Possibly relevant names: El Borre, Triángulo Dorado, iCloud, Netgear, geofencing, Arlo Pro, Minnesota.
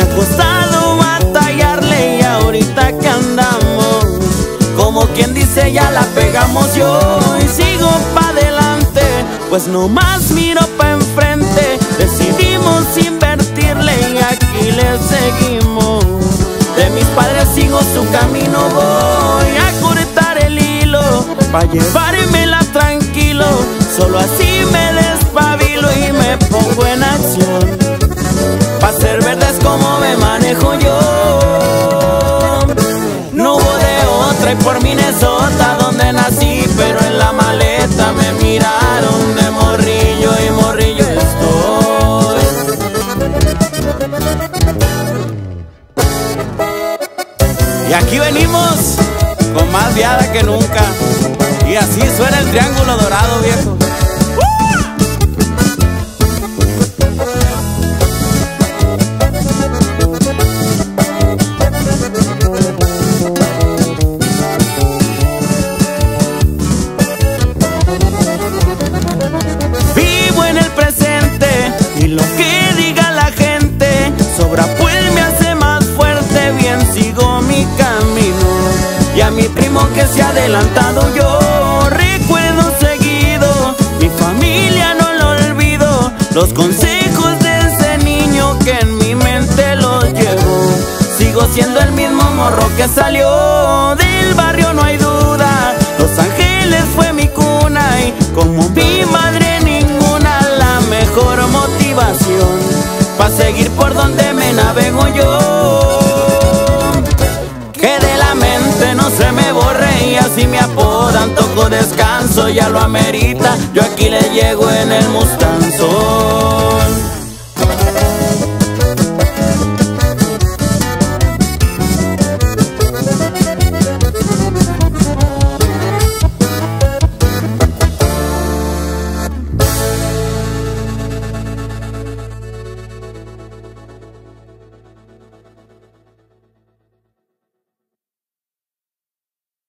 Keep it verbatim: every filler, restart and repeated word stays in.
me ha costado batallarle y ahorita que andamos, como quien dice ya la pegamos, yo y sigo pa' adelante, pues nomás miro pa' enfrente. Decidimos invertirle y aquí le seguimos. De mis padres sigo su camino, voy a cortar el hilo pa' llevármela tranquilo. Solo así me despabilo y me pongo en acción, pa' ser verdad es como me manejo yo. No hubo de otra y por Minnesota donde nací, pero en la maleta me miraron de morrillo y morrillo estoy. Y aquí venimos con más viada que nunca, y así suena el Triángulo Dorado, viejo. Que se ha adelantado yo recuerdo seguido, mi familia no lo olvido, los consejos de ese niño que en mi mente los llevo. Sigo siendo el mismo morro que salió del barrio, no hay duda. Los Ángeles fue mi cuna y como mi madre ninguna, la mejor motivación para seguir por donde me navego yo. Se me borre y así me apodan, toco descanso, ya lo amerita. Yo aquí le llego en el Mustang.